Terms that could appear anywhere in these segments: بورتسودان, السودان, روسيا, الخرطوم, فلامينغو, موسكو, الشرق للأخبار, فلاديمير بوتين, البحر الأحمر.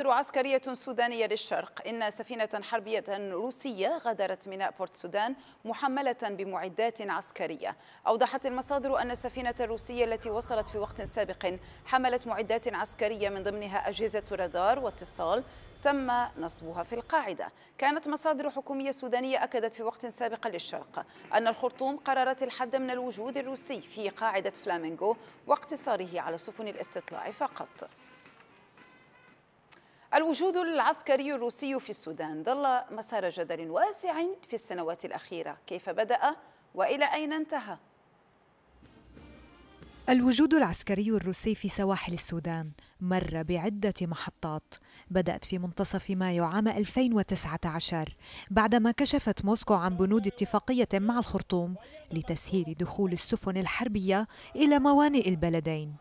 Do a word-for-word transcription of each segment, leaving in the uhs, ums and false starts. عسكرية سودانية للشرق إن سفينة حربية روسية غادرت ميناء بورتسودان محملة بمعدات عسكرية. أوضحت المصادر أن السفينة الروسية التي وصلت في وقت سابق حملت معدات عسكرية من ضمنها أجهزة رادار واتصال تم نصبها في القاعدة. كانت مصادر حكومية سودانية أكدت في وقت سابق للشرق أن الخرطوم قررت الحد من الوجود الروسي في قاعدة فلامينغو واقتصاره على سفن الاستطلاع فقط. الوجود العسكري الروسي في السودان ظل مسار جدل واسع في السنوات الأخيرة، كيف بدأ وإلى أين انتهى؟ الوجود العسكري الروسي في سواحل السودان مر بعدة محطات، بدأت في منتصف مايو عام ألفين وتسعة عشر بعدما كشفت موسكو عن بنود اتفاقية مع الخرطوم لتسهيل دخول السفن الحربية إلى موانئ البلدين.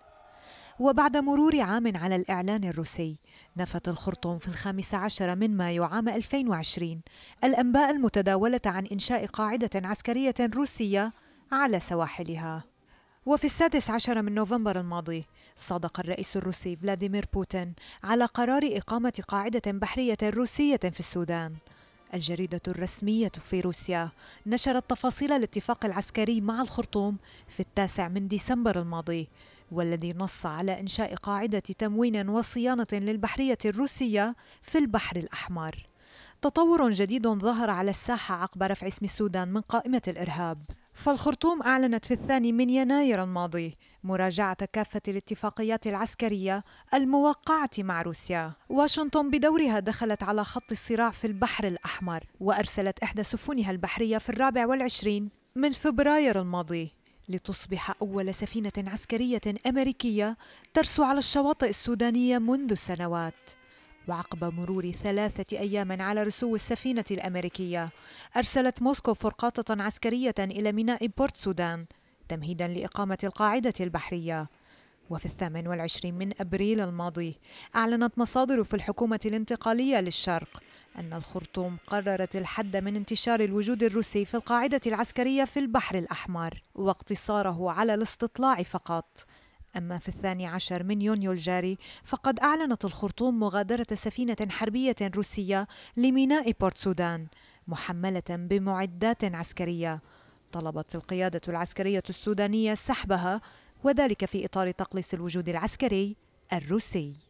وبعد مرور عام على الإعلان الروسي، نفت الخرطوم في الخامس عشر من مايو عام ألفين وعشرين الأنباء المتداولة عن إنشاء قاعدة عسكرية روسية على سواحلها. وفي السادس عشر من نوفمبر الماضي صادق الرئيس الروسي فلاديمير بوتين على قرار إقامة قاعدة بحرية روسية في السودان. الجريدة الرسمية في روسيا نشرت تفاصيل الاتفاق العسكري مع الخرطوم في التاسع من ديسمبر الماضي، والذي نص على إنشاء قاعدة تموين وصيانة للبحرية الروسية في البحر الأحمر. تطور جديد ظهر على الساحة عقب رفع اسم السودان من قائمة الإرهاب، فالخرطوم أعلنت في الثاني من يناير الماضي مراجعة كافة الاتفاقيات العسكرية الموقعة مع روسيا. واشنطن بدورها دخلت على خط الصراع في البحر الأحمر، وأرسلت إحدى سفنها البحرية في الرابع والعشرين من فبراير الماضي لتصبح أول سفينة عسكرية أمريكية ترسو على الشواطئ السودانية منذ سنوات. وعقب مرور ثلاثة أيام على رسو السفينة الأمريكية، أرسلت موسكو فرقاطة عسكرية إلى ميناء بورتسودان تمهيدا لإقامة القاعدة البحرية. وفي الثامن والعشرين من أبريل الماضي أعلنت مصادر في الحكومة الانتقالية للشرق أن الخرطوم قررت الحد من انتشار الوجود الروسي في القاعدة العسكرية في البحر الأحمر واقتصاره على الاستطلاع فقط. أما في الثاني عشر من يونيو الجاري فقد أعلنت الخرطوم مغادرة سفينة حربية روسية لميناء بورتسودان محملة بمعدات عسكرية. طلبت القيادة العسكرية السودانية سحبها، وذلك في إطار تقليص الوجود العسكري الروسي.